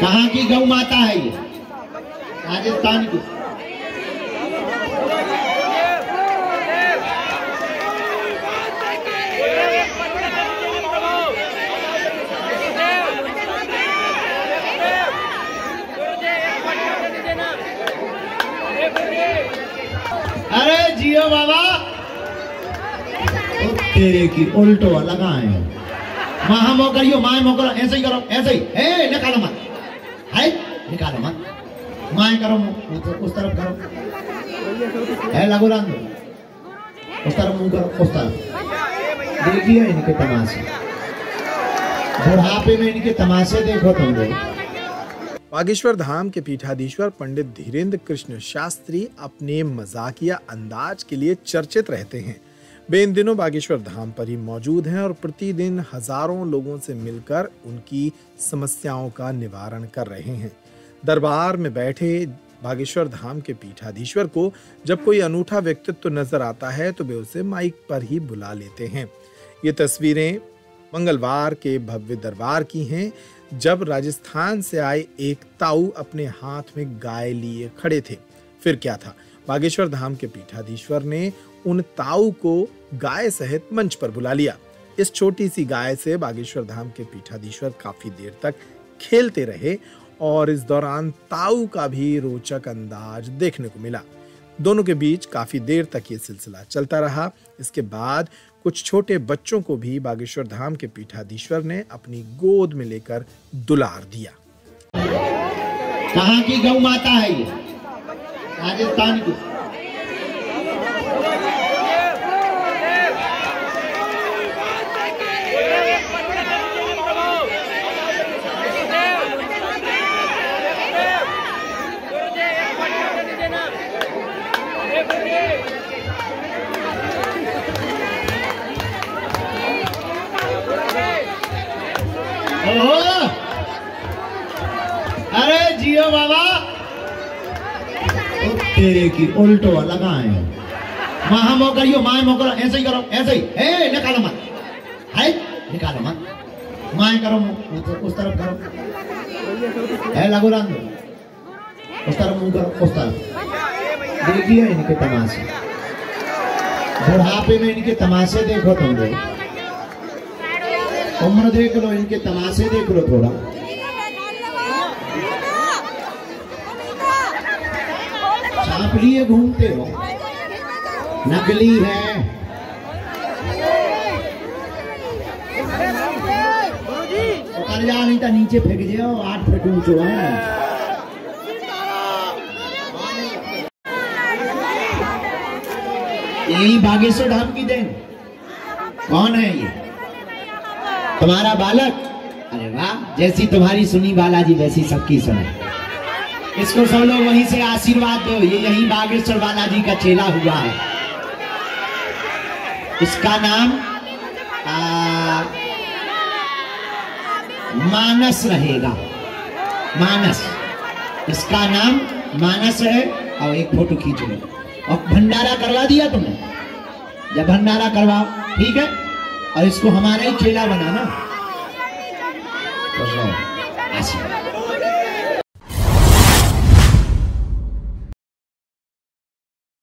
कहाँ की गौ माता है ये? राजस्थान की। अरे जियो बाबा तेरे की उल्टो लगाए हो माँ मो करियो माए मो करो ऐसे ही करो ऐसे ही ए निकालो माँ है निकालो माँ माए करो उस तरफ करो है लागू राम उस तरफ मुंह करो उस तरफ देखिए इनके तमाशे बुढ़ापे में इनके तमाशे देखो तुम लोग। बागेश्वर धाम के पीठाधीश्वर पंडित धीरेंद्र कृष्ण शास्त्री अपने मजाकिया अंदाज के लिए चर्चित रहते हैं। वे इन दिनों बागेश्वर धाम पर ही मौजूद हैं और प्रतिदिन हजारों लोगों से मिलकर उनकी समस्याओं का निवारण कर रहे हैं। दरबार में बैठे बागेश्वर धाम के पीठाधीश्वर को जब कोई अनूठा व्यक्तित्व नजर आता है तो वे उसे माइक पर ही बुला लेते हैं। ये तस्वीरें मंगलवार के भव्य दरबार की हैं जब राजस्थान से आए एक ताऊ अपने हाथ में गाय लिए खड़े थे। फिर क्या था, बागेश्वर धाम के पीठाधीश्वर ने उन ताऊ को गाय सहित मंच पर बुला लिया। इस छोटी सी गाय से बागेश्वर धाम के पीठाधीश्वर काफी देर तक खेलते रहे और इस दौरान ताऊ का भी रोचक अंदाज देखने को मिला। दोनों के बीच काफी देर तक ये सिलसिला चलता रहा। इसके बाद कुछ छोटे बच्चों को भी बागेश्वर धाम के पीठाधीश्वर ने अपनी गोद में लेकर दुलार दिया। कहाँ की गौ माता है ये? राजस्थान की। अरे जियो बाबा तेरे की उल्टो लगाए हो माँ मो करियो माए मो करो ऐसे ही करो ऐसे ही ए निकालो माँ है निकालो माँ माए करो उस तरफ करो है लागू राम उस तरफ मुंह करो उस तरफ देखिए इनके तमाशे बुढ़ापे में इनके तमाशे देखो तुम लोग। उम्र देख लो इनके तमाशे देख लो थोड़ा। आप लिए घूमते हो नकली है। उतर जाओ नहीं तो नीचे फेंक जाओ 8 फीट ऊंचा है। यही बागेश्वर धाम की देन। कौन है ये तुम्हारा बालक? अरे वाह, जैसी तुम्हारी सुनी बालाजी वैसी सबकी सुने। इसको सब लोग वहीं से आशीर्वाद दो। ये यही बागेश्वर बालाजी का चेला हुआ है। इसका नाम मानस रहेगा। मानस, इसका नाम मानस है। और एक फोटो खींचो और भंडारा करवा दिया तुमने। जब भंडारा करवाओ ठीक है और इसको हमारा ही चेला बनाना।